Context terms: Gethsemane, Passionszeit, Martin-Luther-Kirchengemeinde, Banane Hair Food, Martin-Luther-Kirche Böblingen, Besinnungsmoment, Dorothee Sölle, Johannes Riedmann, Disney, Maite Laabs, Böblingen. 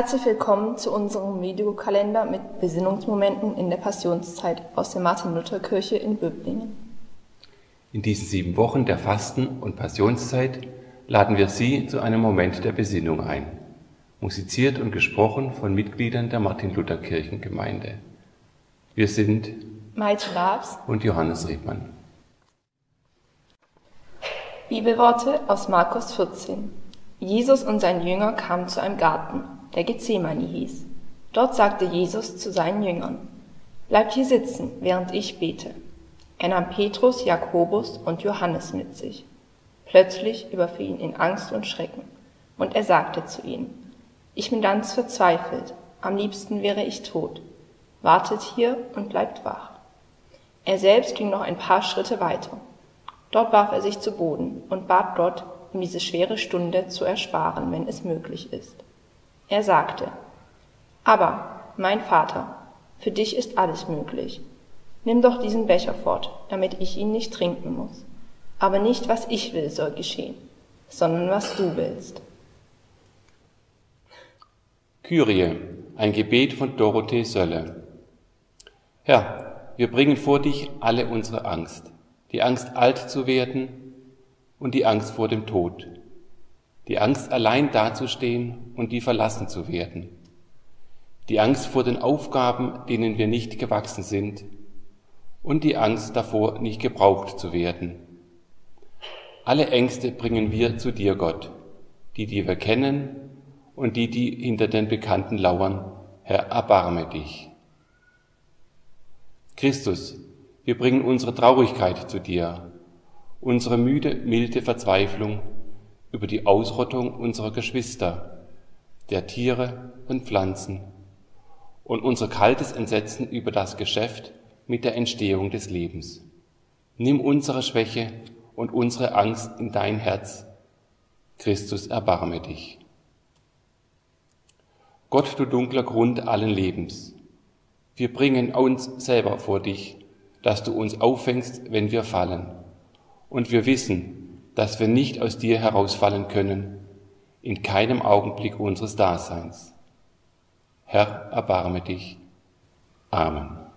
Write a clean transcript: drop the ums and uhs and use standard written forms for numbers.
Herzlich willkommen zu unserem Videokalender mit Besinnungsmomenten in der Passionszeit aus der Martin-Luther-Kirche in Böblingen. In diesen 7 Wochen der Fasten- und Passionszeit laden wir Sie zu einem Moment der Besinnung ein, musiziert und gesprochen von Mitgliedern der Martin-Luther-Kirchengemeinde. Wir sind Maite Laabs und Johannes Riedmann. Bibelworte aus Markus 14. Jesus und sein Jünger kamen zu einem Garten, der Gethsemane hieß. Dort sagte Jesus zu seinen Jüngern: Bleibt hier sitzen, während ich bete. Er nahm Petrus, Jakobus und Johannes mit sich. Plötzlich überfiel ihn Angst und Schrecken, und er sagte zu ihnen: Ich bin ganz verzweifelt, am liebsten wäre ich tot. Wartet hier und bleibt wach. Er selbst ging noch ein paar Schritte weiter. Dort warf er sich zu Boden und bat Gott, um diese schwere Stunde zu ersparen, wenn es möglich ist. Er sagte: Aber, mein Vater, für dich ist alles möglich. Nimm doch diesen Becher fort, damit ich ihn nicht trinken muss. Aber nicht, was ich will, soll geschehen, sondern was du willst. Kyrie, ein Gebet von Dorothee Sölle. Herr, wir bringen vor dich alle unsere Angst, die Angst, alt zu werden, und die Angst vor dem Tod, die Angst, allein dazustehen und die verlassen zu werden, die Angst vor den Aufgaben, denen wir nicht gewachsen sind, und die Angst davor, nicht gebraucht zu werden. Alle Ängste bringen wir zu dir, Gott, die, die wir kennen und die, die hinter den Bekannten lauern. Herr, erbarme dich. Christus, wir bringen unsere Traurigkeit zu dir, unsere müde, milde Verzweiflung über die Ausrottung unserer Geschwister, der Tiere und Pflanzen und unser kaltes Entsetzen über das Geschäft mit der Entstehung des Lebens. Nimm unsere Schwäche und unsere Angst in dein Herz. Christus, erbarme dich. Gott, du dunkler Grund allen Lebens, wir bringen uns selber vor dich, dass du uns auffängst, wenn wir fallen. Und wir wissen, dass wir nicht aus dir herausfallen können, in keinem Augenblick unseres Daseins. Herr, erbarme dich. Amen.